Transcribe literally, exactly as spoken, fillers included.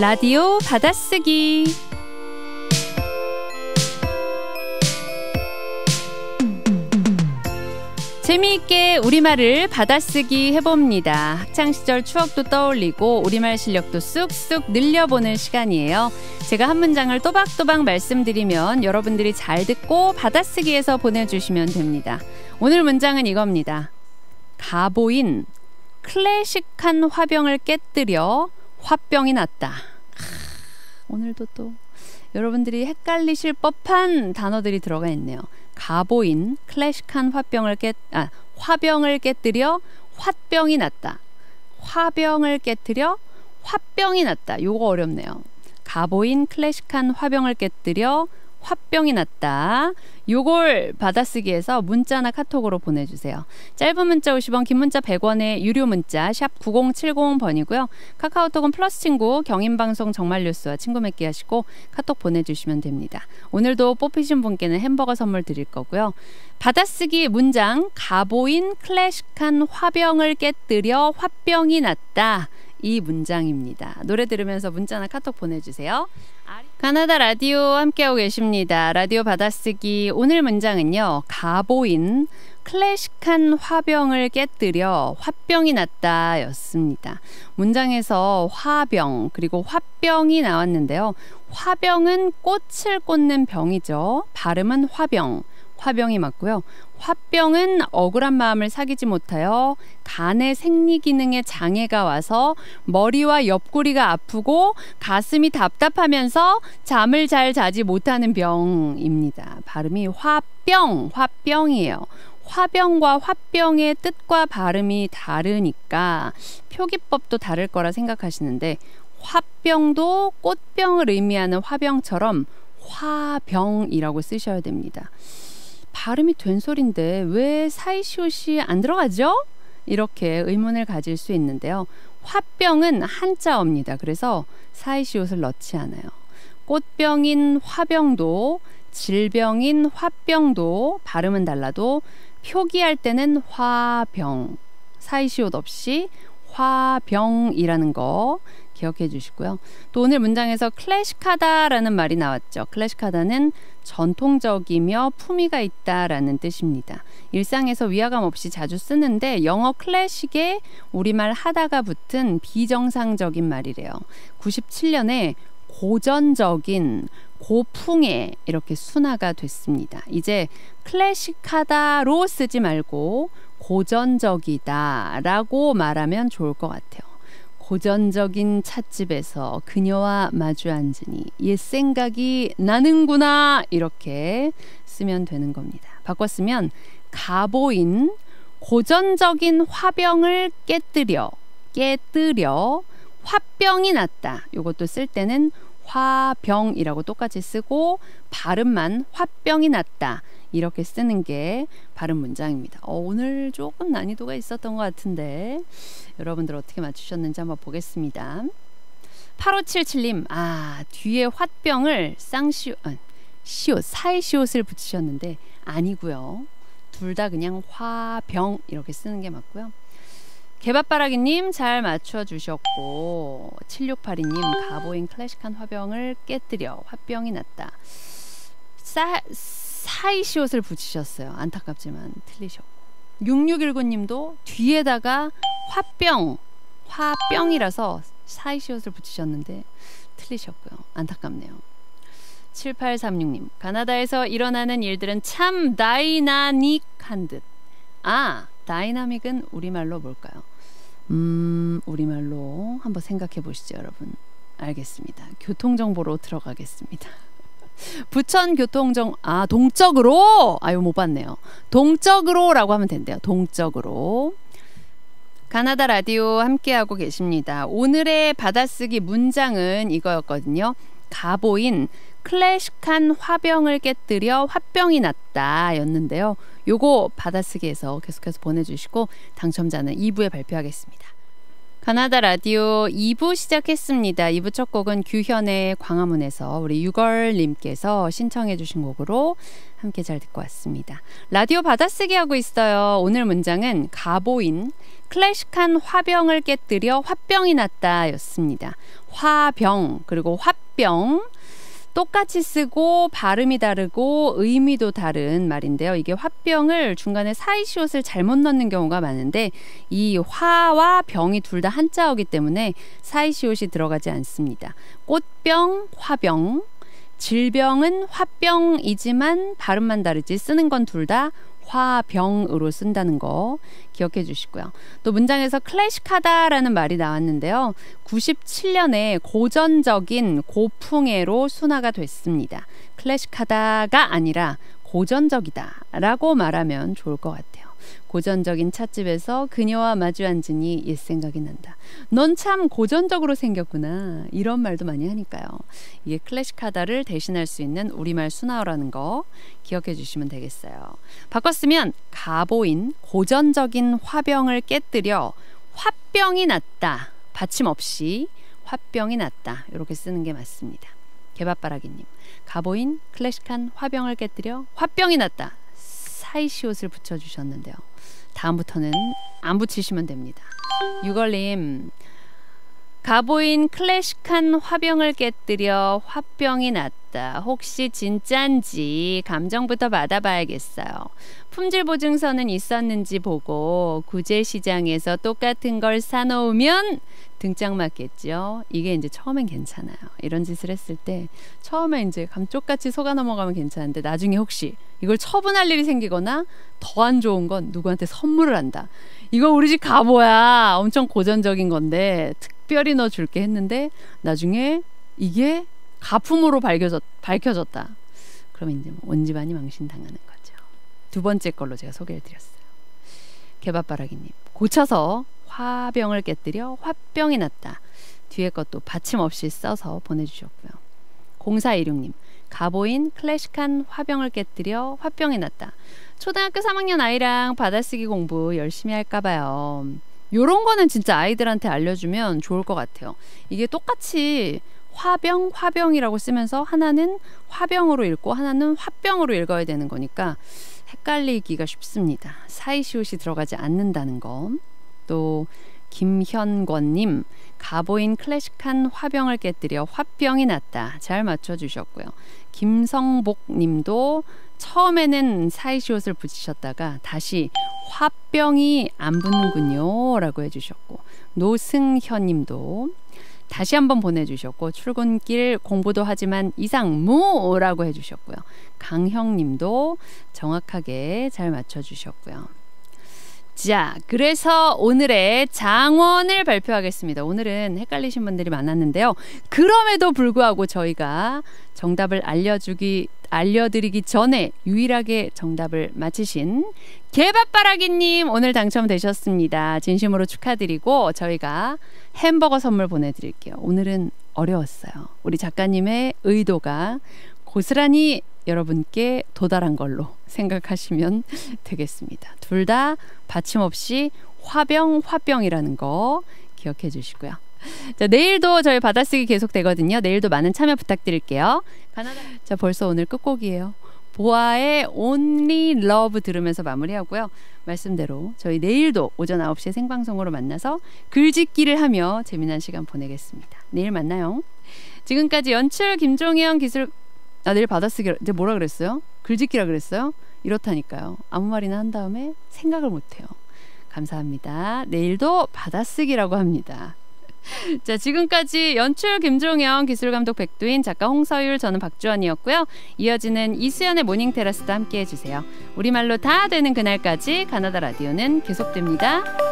라디오 받아쓰기. 재미있게 우리말을 받아쓰기 해봅니다. 학창시절 추억도 떠올리고 우리말 실력도 쑥쑥 늘려보는 시간이에요. 제가 한 문장을 또박또박 말씀드리면 여러분들이 잘 듣고 받아쓰기해서 보내주시면 됩니다. 오늘 문장은 이겁니다. 가보인 클래식한 화병을 깨뜨려 화병이 났다. 아, 오늘도 또 여러분들이 헷갈리실 법한 단어들이 들어가 있네요. 가보인 클래식한 화병을 깨 아, 화병을 깨뜨려 화병이 났다. 화병을 깨뜨려 화병이 났다. 요거 어렵네요. 가보인 클래식한 화병을 깨뜨려 화병이 났다. 요걸 받아쓰기해서 문자나 카톡으로 보내주세요. 짧은 문자 오십 원, 긴 문자 백 원에 유료 문자 샵 구공칠공 번이고요. 카카오톡은 플러스 친구, 경인방송 정말뉴스와 친구 맺기 하시고 카톡 보내주시면 됩니다. 오늘도 뽑히신 분께는 햄버거 선물 드릴 거고요. 받아쓰기 문장 가보인 클래식한 화병을 깨뜨려 화병이 났다. 이 문장입니다. 노래 들으면서 문자나 카톡 보내주세요. 가나다 라디오 함께하고 계십니다. 라디오 받아쓰기 오늘 문장은요. 가보인 클래식한 화병을 깨뜨려 화병이 났다 였습니다. 문장에서 화병 그리고 화병이 나왔는데요. 화병은 꽃을 꽂는 병이죠. 발음은 화병. 화병이 맞고요. 화병은 억울한 마음을 사귀지 못하여 간의 생리기능에 장애가 와서 머리와 옆구리가 아프고 가슴이 답답하면서 잠을 잘 자지 못하는 병입니다. 발음이 화병, 화병이에요. 화병과 화병의 뜻과 발음이 다르니까 표기법도 다를 거라 생각하시는데 화병도 꽃병을 의미하는 화병처럼 화병이라고 쓰셔야 됩니다. 발음이 된 소린데 왜 사이시옷이 안 들어가죠? 이렇게 의문을 가질 수 있는데요. 화병은 한자어입니다. 그래서 사이시옷을 넣지 않아요. 꽃병인 화병도 질병인 화병도 발음은 달라도 표기할 때는 화병, 사이시옷 없이 화병이라는 거 기억해 주시고요. 또 오늘 문장에서 클래식하다라는 말이 나왔죠. 클래식하다는 전통적이며 품위가 있다라는 뜻입니다. 일상에서 위화감 없이 자주 쓰는데 영어 클래식에 우리말 하다가 붙은 비정상적인 말이래요. 구십칠 년에 고전적인 고풍에 이렇게 순화가 됐습니다. 이제 클래식하다로 쓰지 말고 고전적이다 라고 말하면 좋을 것 같아요. 고전적인 찻집에서 그녀와 마주 앉으니 옛 생각이 나는구나 이렇게 쓰면 되는 겁니다. 바꿔 쓰면 가보인 고전적인 화병을 깨뜨려 깨뜨려 화병이 났다. 이것도 쓸 때는 화병이라고 똑같이 쓰고 발음만 화병이 났다. 이렇게 쓰는 게 발음 문장입니다. 어, 오늘 조금 난이도가 있었던 것 같은데 여러분들 어떻게 맞추셨는지 한번 보겠습니다. 팔오칠칠 님, 아 뒤에 화병을 쌍시옷, 아, 시옷, 사이시옷을 붙이셨는데 아니고요. 둘 다 그냥 화병 이렇게 쓰는 게 맞고요. 개밥바라기님 잘 맞춰주셨고 칠육팔이 님 가보인 클래식한 화병을 깨뜨려 화병이 났다. 싸... 사이시옷을 붙이셨어요. 안타깝지만 틀리셨고 육육일구 님도 뒤에다가 화병, 화병이라서 사이시옷을 붙이셨는데 틀리셨고요. 안타깝네요. 칠팔삼육 님 가나다에서 일어나는 일들은 참 다이나믹한 듯. 아, 다이나믹은 우리말로 뭘까요? 음, 우리말로 한번 생각해 보시죠, 여러분. 알겠습니다. 교통정보로 들어가겠습니다. 부천 교통정 아 동적으로 아유 못 봤네요. 동적으로라고 하면 된대요. 동적으로. 가나다 라디오 함께하고 계십니다. 오늘의 받아쓰기 문장은 이거였거든요. 가보인 클래식한 화병을 깨뜨려 화병이 났다 였는데요. 요거 받아쓰기에서 계속해서 보내주시고 당첨자는 이 부에 발표하겠습니다. 가나다 라디오 이 부 시작했습니다. 이 부 첫 곡은 규현의 광화문에서 우리 유걸님께서 신청해 주신 곡으로 함께 잘 듣고 왔습니다. 라디오 받아쓰기 하고 있어요. 오늘 문장은 가보인 클래식한 화병을 깨뜨려 화병이 났다 였습니다. 화병 그리고 화병 똑같이 쓰고 발음이 다르고 의미도 다른 말인데요. 이게 화병을 중간에 사이시옷을 잘못 넣는 경우가 많은데 이 화와 병이 둘 다 한자어기 때문에 사이시옷이 들어가지 않습니다. 꽃병, 화병, 질병은 화병이지만 발음만 다르지 쓰는 건 둘 다 화병으로 쓴다는 거 기억해 주시고요. 또 문장에서 클래식하다라는 말이 나왔는데요. 구십칠 년에 고전적인 고풍해로 순화가 됐습니다. 클래식하다가 아니라 고전적이다 라고 말하면 좋을 것 같아요. 고전적인 찻집에서 그녀와 마주 앉으니 옛 생각이 난다. 넌 참 고전적으로 생겼구나. 이런 말도 많이 하니까요. 이게 클래식하다를 대신할 수 있는 우리말 순화어라는 거 기억해 주시면 되겠어요. 바꿨으면 가보인 고전적인 화병을 깨뜨려 화병이 났다. 받침 없이 화병이 났다. 이렇게 쓰는 게 맞습니다. 개밥바라기님. 가보인 클래식한 화병을 깨뜨려 화병이 났다. 사이시옷을 붙여주셨는데요. 다음부터는 안 붙이시면 됩니다. 유걸님, 가보인 클래식한 화병을 깨뜨려 화병이 났다. 혹시 진짠지 감정부터 받아봐야겠어요. 품질 보증서는 있었는지 보고 구제시장에서 똑같은 걸 사놓으면 등짝 맞겠죠. 이게 이제 처음엔 괜찮아요. 이런 짓을 했을 때 처음에 이제 감쪽같이 속아 넘어가면 괜찮은데 나중에 혹시 이걸 처분할 일이 생기거나 더 안 좋은 건 누구한테 선물을 한다. 이건 우리 집 가보야. 엄청 고전적인 건데 특별히 넣어줄게 했는데 나중에 이게 가품으로 밝혀졌, 밝혀졌다. 그러면 이제 온 집안이 망신당하는 거죠. 두 번째 걸로 제가 소개해드렸어요. 개밥바라기님. 고쳐서 화병을 깨뜨려 화병이 났다. 뒤에 것도 받침 없이 써서 보내주셨고요. 공사일육님. 가보인 클래식한 화병을 깨뜨려 화병이 났다. 초등학교 삼 학년 아이랑 받아쓰기 공부 열심히 할까봐요. 요런 거는 진짜 아이들한테 알려주면 좋을 것 같아요. 이게 똑같이 화병, 화병이라고 쓰면서 하나는 화병으로 읽고 하나는 화병으로 읽어야 되는 거니까 헷갈리기가 쉽습니다. 사이시옷이 들어가지 않는다는 거. 또 김현권님, 가보인 클래식한 화병을 깨뜨려 화병이 났다. 잘 맞춰주셨고요. 김성복님도 처음에는 사이시옷을 붙이셨다가 다시 화병이 안 붙는군요 라고 해주셨고, 노승현님도 다시 한번 보내주셨고, 출근길 공부도 하지만 이상무 라고 해주셨고요. 강형님도 정확하게 잘 맞춰주셨고요. 자, 그래서 오늘의 장원을 발표하겠습니다. 오늘은 헷갈리신 분들이 많았는데요. 그럼에도 불구하고 저희가 정답을 알려주기, 알려드리기 전에 유일하게 정답을 맞히신 개밥바라기님 오늘 당첨되셨습니다. 진심으로 축하드리고 저희가 햄버거 선물 보내드릴게요. 오늘은 어려웠어요. 우리 작가님의 의도가 고스란히 여러분께 도달한 걸로 생각하시면 되겠습니다. 둘 다 받침 없이 화병, 화병이라는 거 기억해 주시고요. 자, 내일도 저희 받아쓰기 계속 되거든요. 내일도 많은 참여 부탁드릴게요. 가나다. 자, 벌써 오늘 끝곡이에요. 보아의 Only Love 들으면서 마무리하고요. 말씀대로 저희 내일도 오전 아홉 시에 생방송으로 만나서 글짓기를 하며 재미난 시간 보내겠습니다. 내일 만나요. 지금까지 연출 김종현 기술... 아, 내일 받아쓰기 이제 뭐라 그랬어요? 글짓기라 그랬어요? 이렇다니까요. 아무 말이나 한 다음에 생각을 못해요. 감사합니다. 내일도 받아쓰기라고 합니다. 자, 지금까지 연출 김종영, 기술감독 백두인, 작가 홍서율, 저는 박주원이었고요. 이어지는 이수연의 모닝테라스도 함께해주세요. 우리말로 다 되는 그날까지 가나다 라디오는 계속됩니다.